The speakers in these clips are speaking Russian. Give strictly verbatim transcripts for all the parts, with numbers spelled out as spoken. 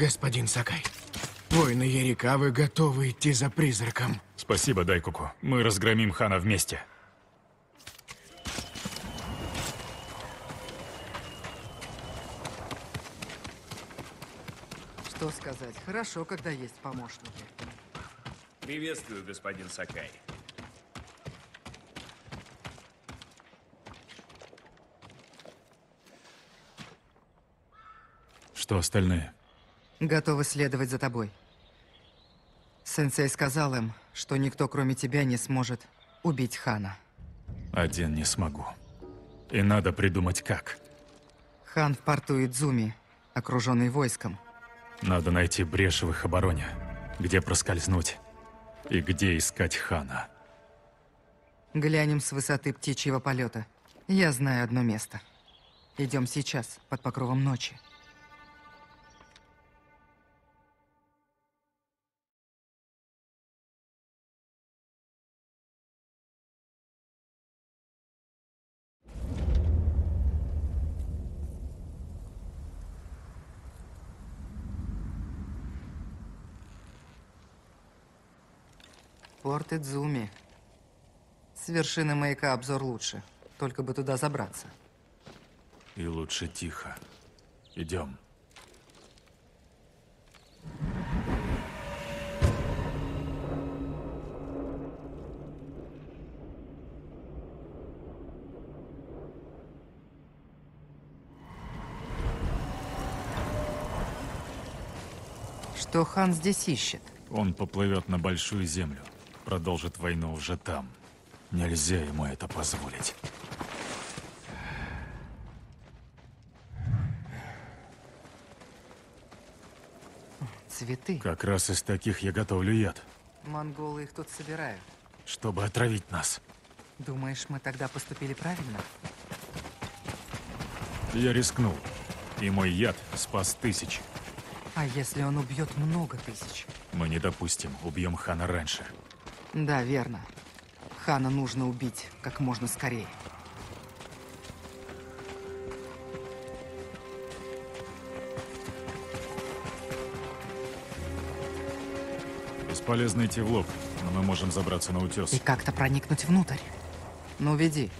Господин Сакай, воины Ерика, вы готовы идти за призраком? Спасибо, Дайкуку. Мы разгромим Хана вместе. Что сказать? Хорошо, когда есть помощники. Приветствую, господин Сакай. Что остальные? Готовы следовать за тобой. Сенсей сказал им, что никто, кроме тебя, не сможет убить Хана. Один не смогу. И надо придумать как. Хан в порту Идзуми, окруженный войском. Надо найти брешь в их обороне, где проскользнуть и где искать Хана. Глянем с высоты птичьего полета. Я знаю одно место. Идем сейчас, под покровом ночи. Порт Идзуми. С вершины маяка обзор лучше. Только бы туда забраться. И лучше тихо. Идем. Что Хан здесь ищет? Он поплывет на большую землю. Продолжит войну уже там. Нельзя ему это позволить. Цветы. Как раз из таких я готовлю яд. Монголы их тут собирают. Чтобы отравить нас. Думаешь, мы тогда поступили правильно? Я рискнул. И мой яд спас тысячи. А если он убьет много тысяч? Мы не допустим. Убьем Хана раньше. Да, верно. Хана нужно убить как можно скорее. Бесполезно идти в лоб, но мы можем забраться на утес. И как-то проникнуть внутрь. Ну, веди.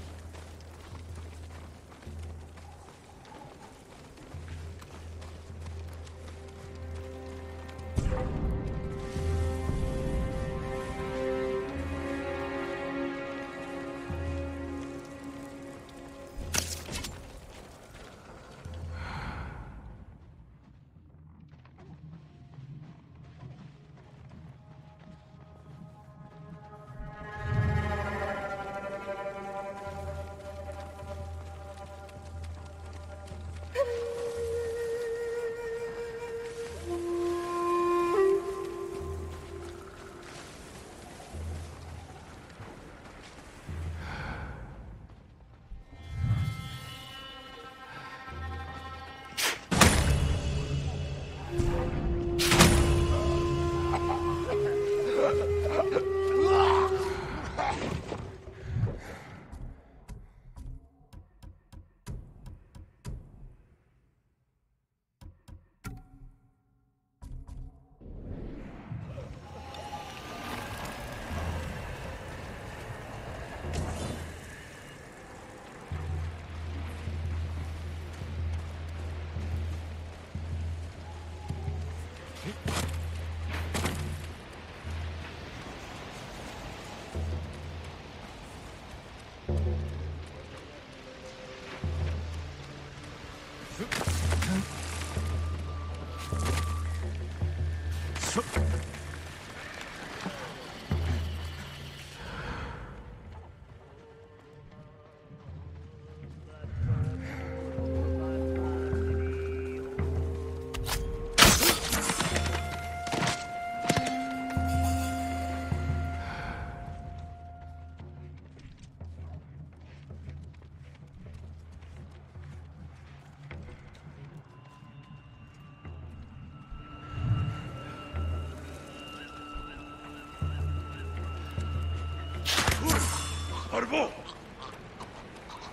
Арбо!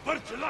Парчела!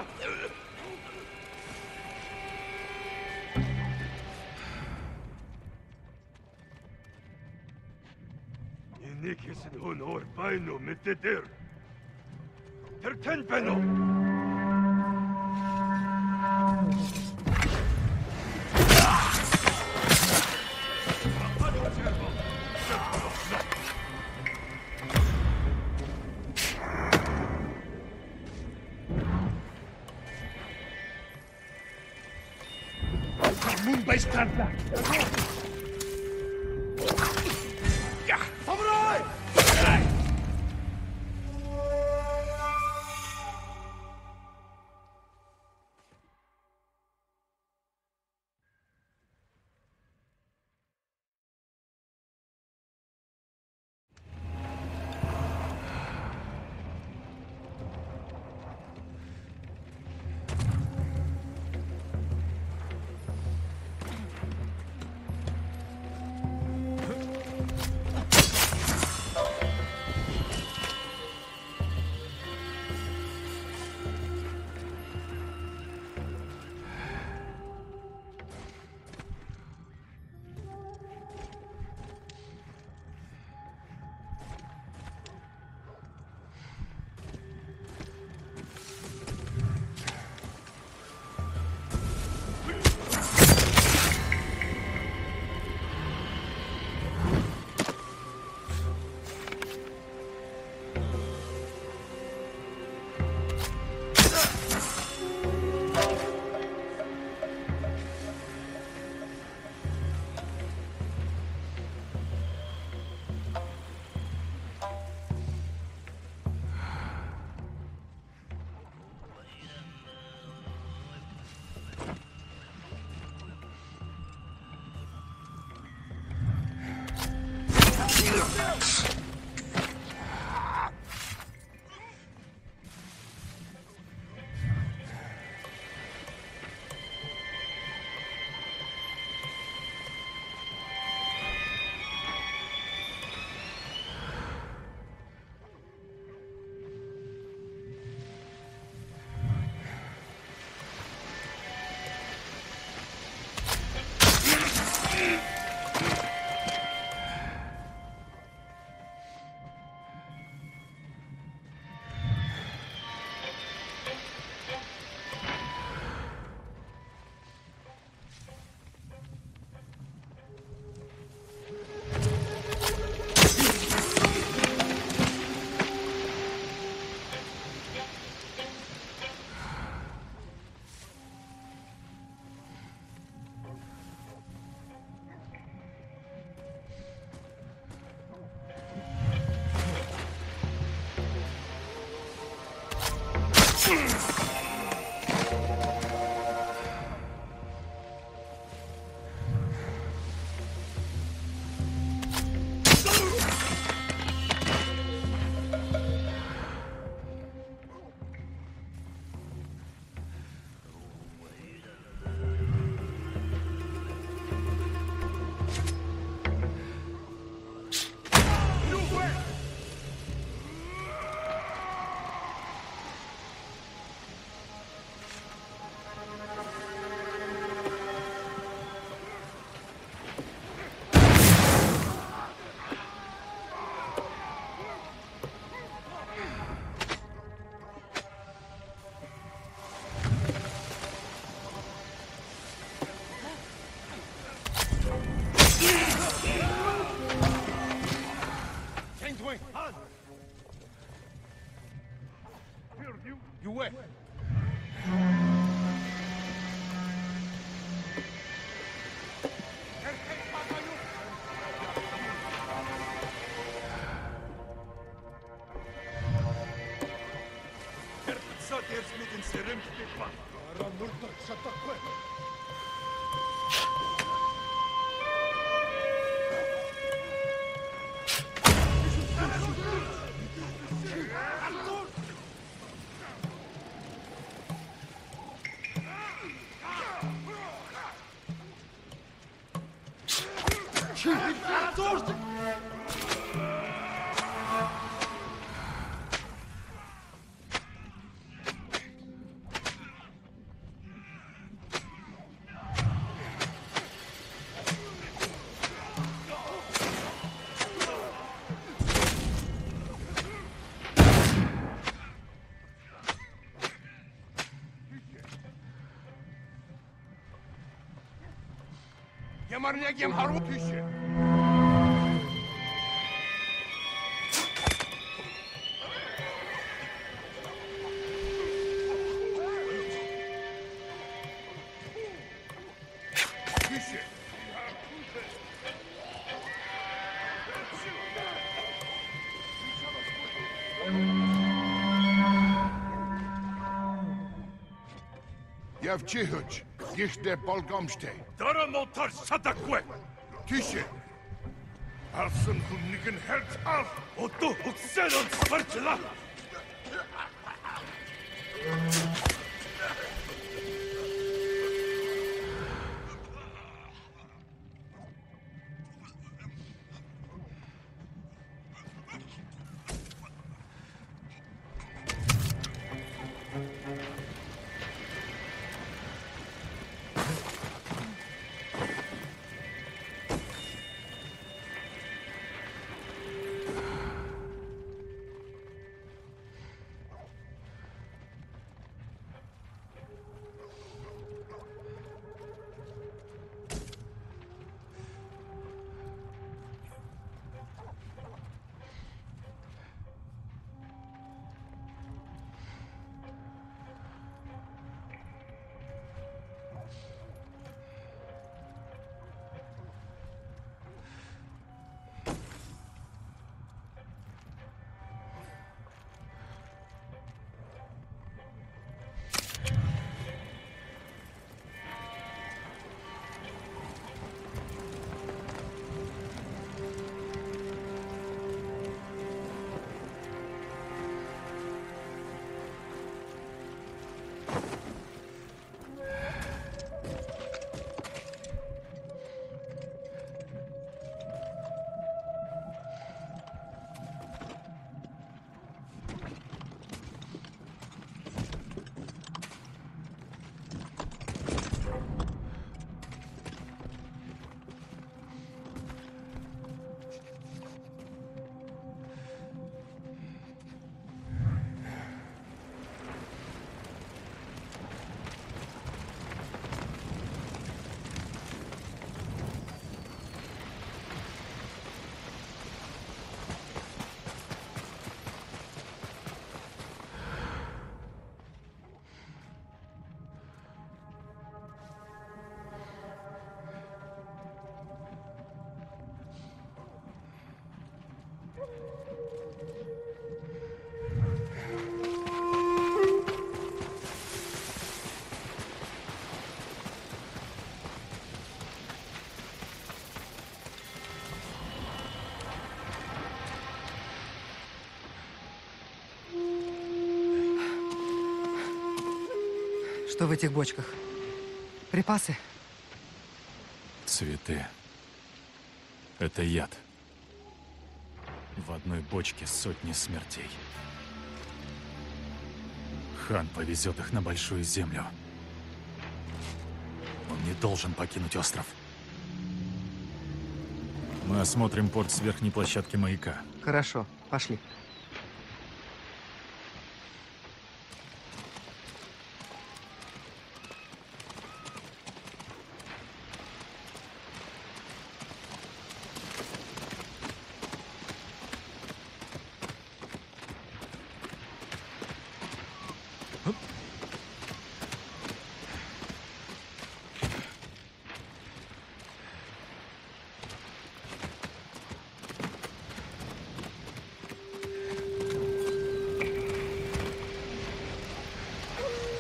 Я морнягем горупище. Чехоч, диште болгомште. Дара мотор садакуе. Тише. Алсен хунникен херц аф. Ото хуксенон сфарчела. Что в этих бочках? Припасы? Цветы. Это яд. В одной бочке сотни смертей. Хан повезет их на Большую Землю. Он не должен покинуть остров. Мы осмотрим порт с верхней площадки маяка. Хорошо, пошли.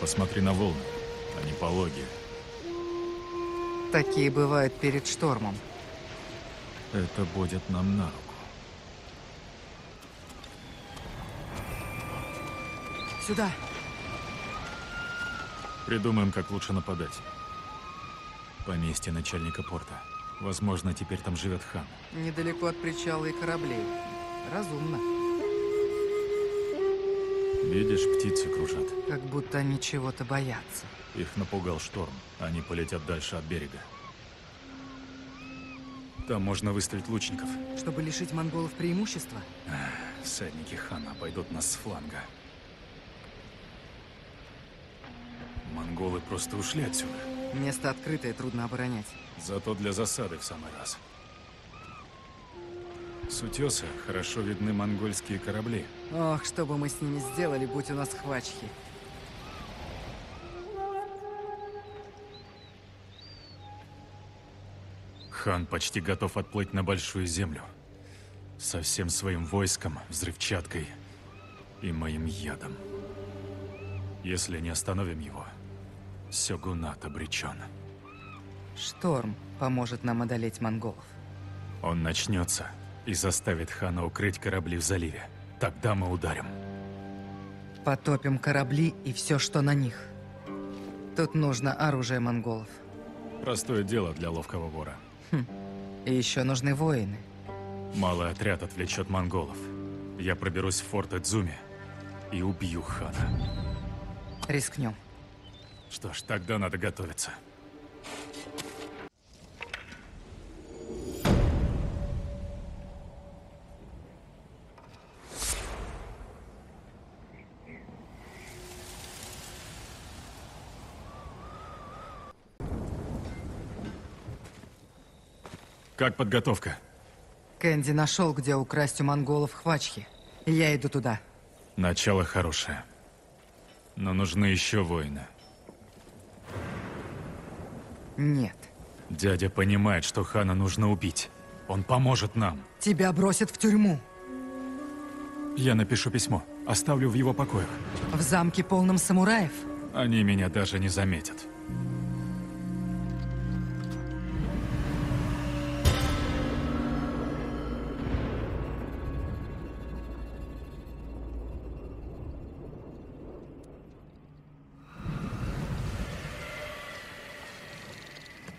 Смотри на волны, они пологие. Такие бывают перед штормом. Это будет нам на руку. Сюда. Придумаем, как лучше нападать. Поместье начальника порта. Возможно, теперь там живет хан. Недалеко от причала и кораблей. Разумно. Видишь, птицы кружат. Как будто они чего-то боятся. Их напугал шторм. Они полетят дальше от берега. Там можно выставить лучников. Чтобы лишить монголов преимущества? Ах, всадники хана обойдут нас с фланга. Монголы просто ушли отсюда. Место открытое, трудно оборонять. Зато для засады в самый раз. С утеса хорошо видны монгольские корабли. Ох, что бы мы с ними сделали, будь у нас хвачки. Хан почти готов отплыть на Большую Землю. Со всем своим войском, взрывчаткой и моим ядом. Если не остановим его, Сёгунат обречен. Шторм поможет нам одолеть монголов. Он начнется и заставит Хана укрыть корабли в заливе. Тогда мы ударим. Потопим корабли и все, что на них. Тут нужно оружие монголов. Простое дело для ловкого вора. Хм. И еще нужны воины. Малый отряд отвлечет монголов. Я проберусь в форт Идзуми и убью Хана. Рискнем. Что ж, тогда надо готовиться. Как подготовка? Кэндзи нашел, где украсть у монголов хвачки. Я иду туда. Начало хорошее. Но нужны еще воины. Нет. Дядя понимает, что Хана нужно убить. Он поможет нам. Тебя бросят в тюрьму. Я напишу письмо. Оставлю в его покоях. В замке, полном самураев? Они меня даже не заметят.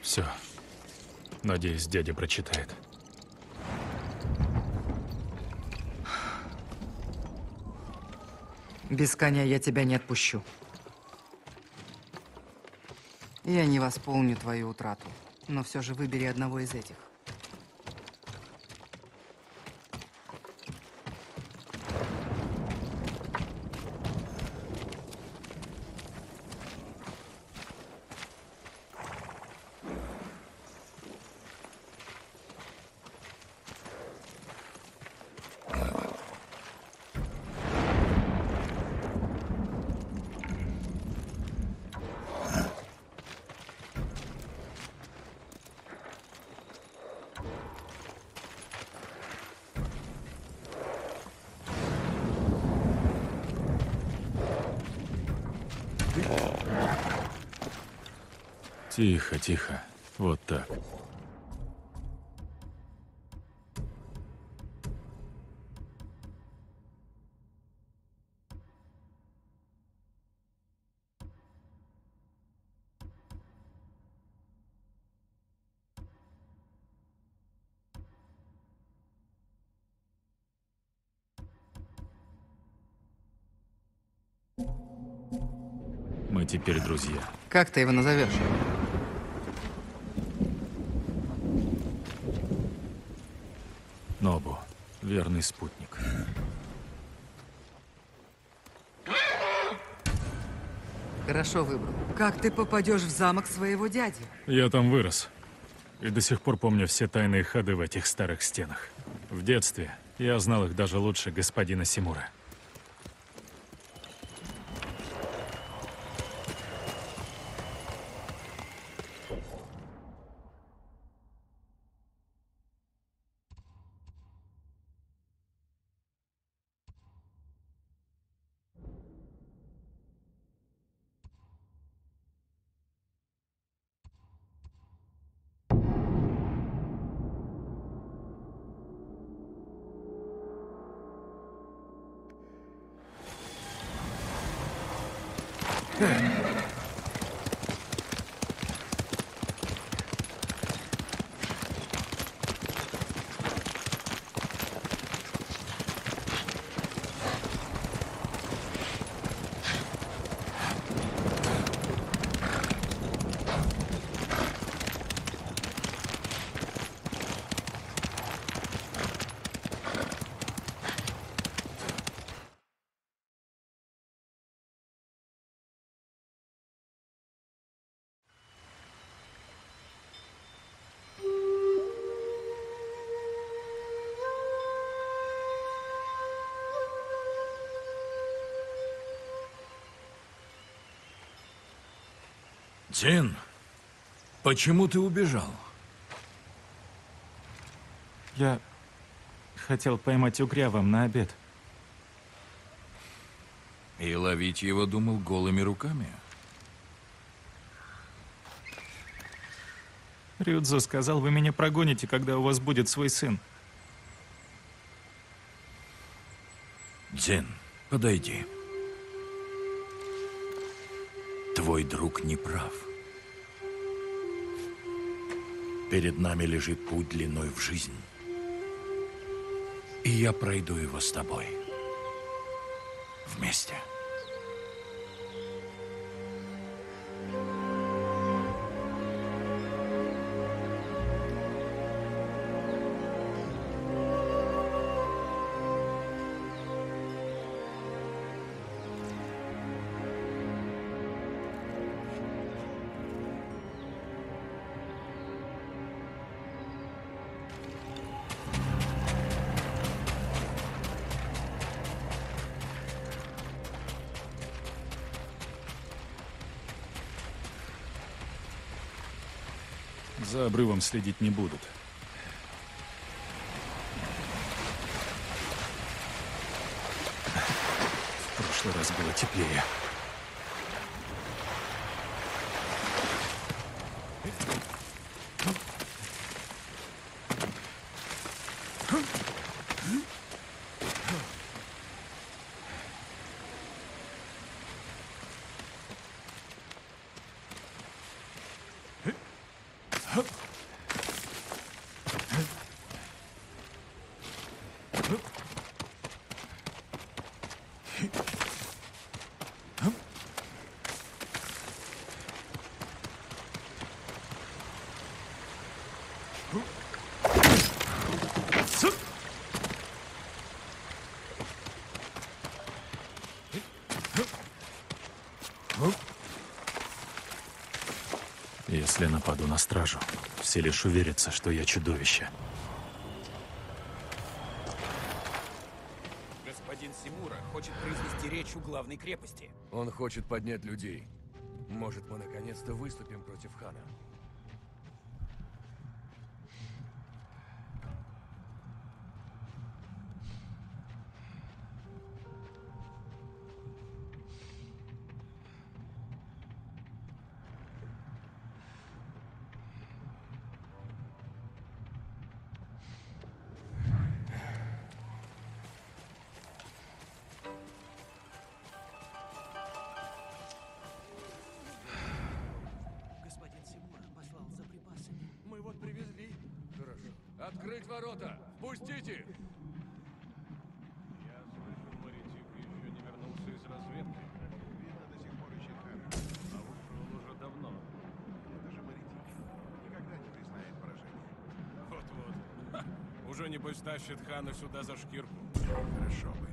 Все. Надеюсь, дядя прочитает. Без коня я тебя не отпущу. Я не восполню твою утрату, но все же выбери одного из этих. Тихо, тихо. Вот так. Мы теперь друзья. Как ты его назовешь? Нобу, верный спутник. Хорошо выбрал. Как ты попадешь в замок своего дяди? Я там вырос. И до сих пор помню все тайные ходы в этих старых стенах. В детстве я знал их даже лучше господина Симура. Цин, почему ты убежал? Я хотел поймать угря вам на обед. И ловить его думал голыми руками? Рюдзо сказал, вы меня прогоните, когда у вас будет свой сын. Дзин, подойди. Твой друг не прав. Перед нами лежит путь длиной в жизнь. И я пройду его с тобой. Вместе. За обрывом следить не будут. В прошлый раз было теплее. Если нападу на стражу, все лишь уверятся, что я чудовище. Господин Симура хочет произнести речь у главной крепости. Он хочет поднять людей. Может, мы наконец-то выступим против хана. Открыть ворота! Пустите! Я слышал, Маритик еще не вернулся из разведки. Видно, до сих пор ищет Хана. А ушел уже давно. Это же Маритик. Никогда не признает поражение. Вот-вот. Уже небось тащит Хана сюда за шкирку. Хорошо бы.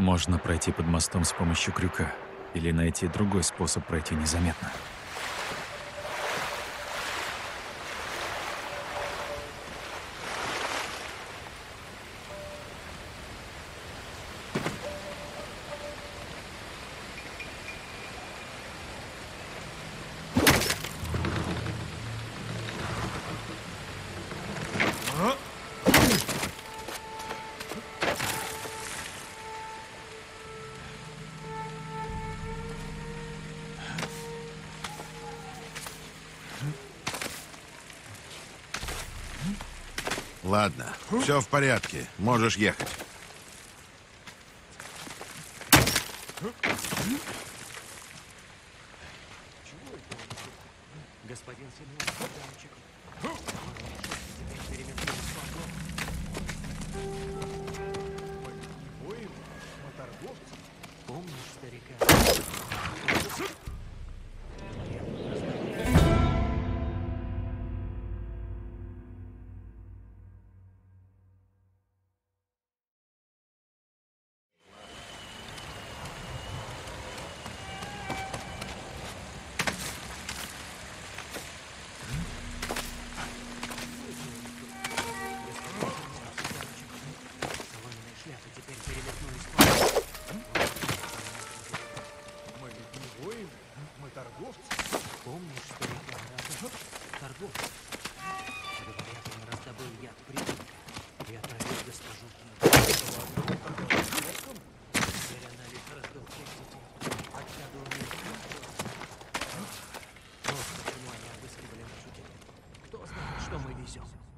Можно пройти под мостом с помощью крюка или найти другой способ пройти незаметно. Ладно, все в порядке, можешь ехать. Господин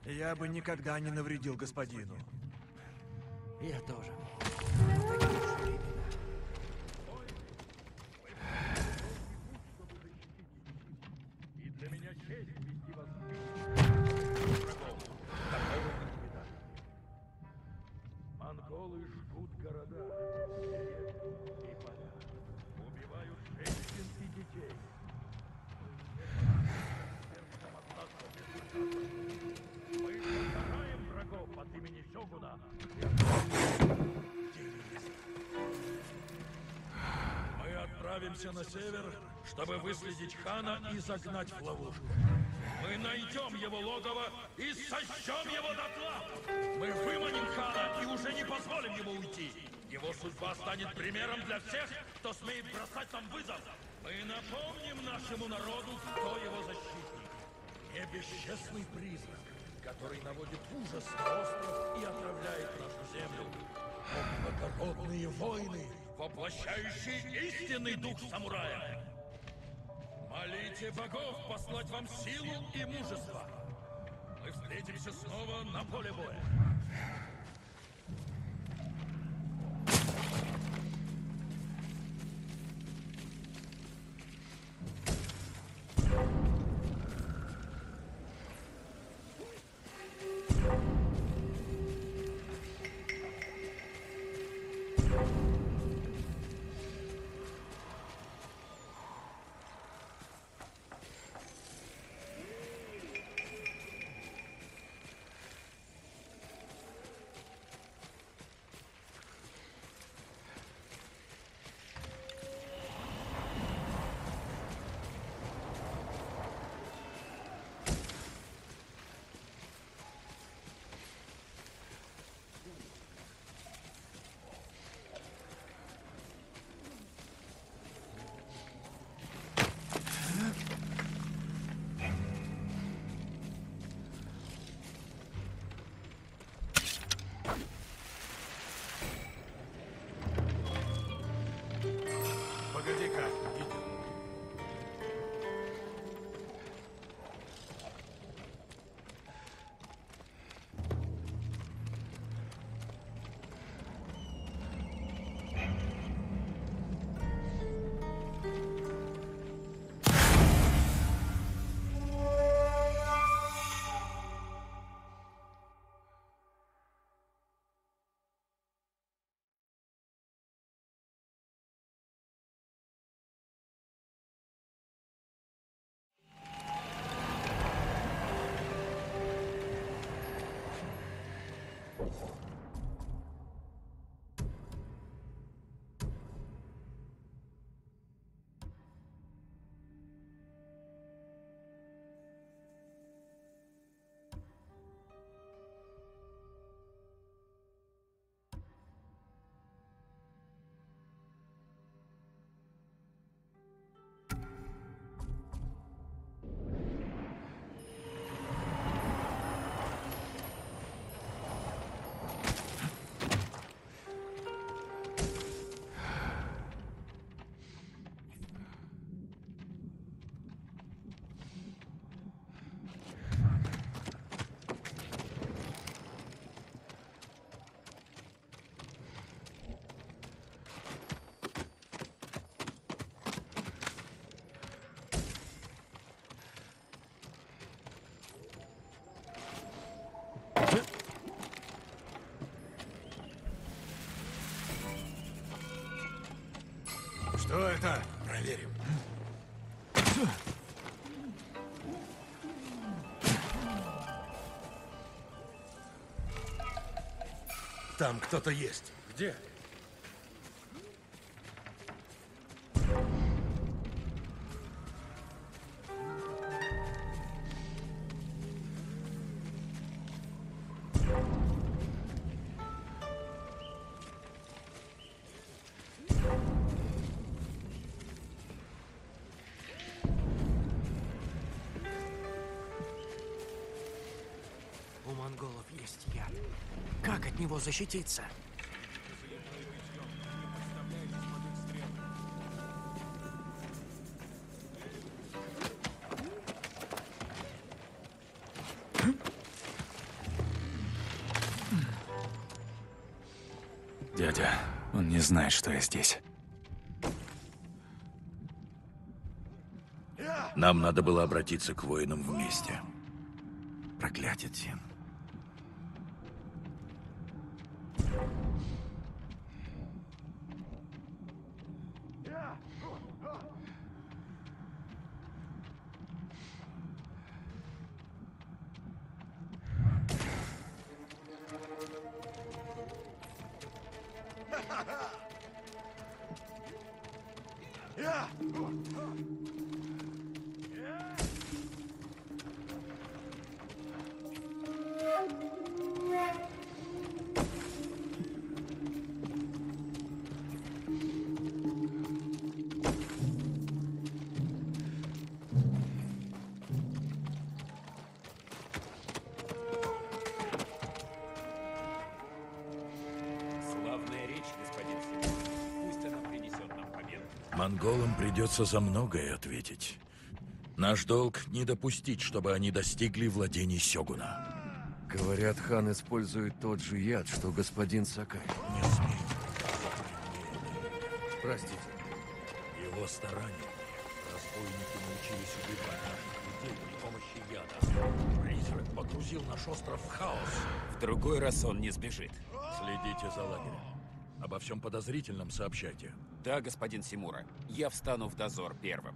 Я бы никогда не навредил господину. Я тоже. На север, чтобы выследить Хана и загнать в ловушку. Мы найдем его логово и сожжем его дотла. Мы выманим Хана и уже не позволим ему уйти. Его судьба станет примером для всех, кто смеет бросать нам вызов. Мы напомним нашему народу, кто его защитник. Не бесчестный призрак, который наводит ужас на остров и отравляет нашу землю. Благородные войны, воплощающий истинный дух самурая. Молите богов послать вам силу и мужество. Мы встретимся снова на поле боя. Что это? Проверим. Там кто-то есть. Где? Защититься. Дядя, он не знает, что я здесь. Нам надо было обратиться к воинам вместе. Проклятье, Тим. Монголам придется за многое ответить. Наш долг не допустить, чтобы они достигли владений Сёгуна. Говорят, хан использует тот же яд, что господин Сакай. Не смейте. Простите. Его старания. Разбойники научились убивать наших людей при помощи яда. Призрак погрузил наш остров в хаос. В другой раз он не сбежит. Следите за лагерем. Обо всем подозрительном сообщайте. Да, господин Симура. Я встану в дозор первым.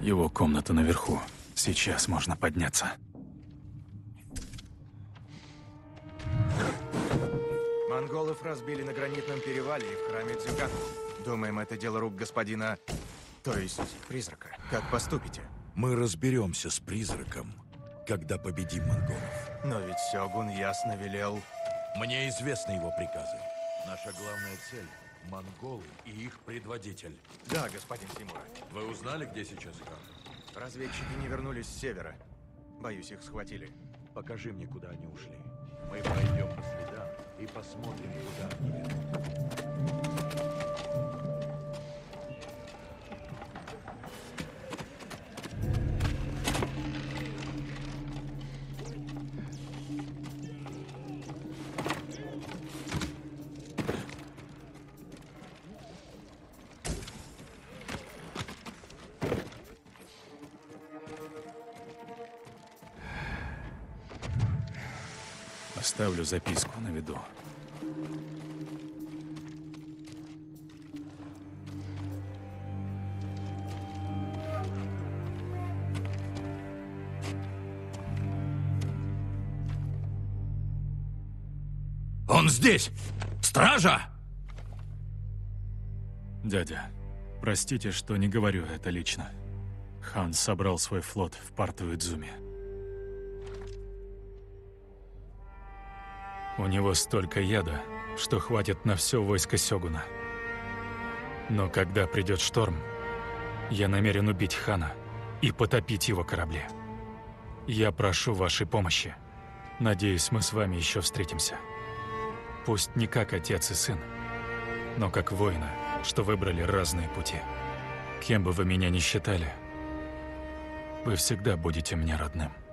Его комната наверху. Сейчас можно подняться. Монголов разбили на гранитном перевале и в храме Дзюгану. Думаем, это дело рук господина... То есть призрака. Как поступите? Мы разберемся с призраком, когда победим монголов. Но ведь Сёгун ясно велел... Мне известны его приказы. Наша главная цель — монголы и их предводитель. Да, господин Симура. Вы узнали, где сейчас Хан? Разведчики не вернулись с севера. Боюсь, их схватили. Покажи мне, куда они ушли. Мы пойдем по следам. И посмотрим, куда они ведут. Ставлю записку на виду. Он здесь! Стража! Дядя, простите, что не говорю это лично. Хан собрал свой флот в порту Идзуми. У него столько яда, что хватит на все войско Сёгуна. Но когда придет шторм, я намерен убить хана и потопить его корабли. Я прошу вашей помощи. Надеюсь, мы с вами еще встретимся. Пусть не как отец и сын, но как воины, что выбрали разные пути. Кем бы вы меня ни считали, вы всегда будете мне родным.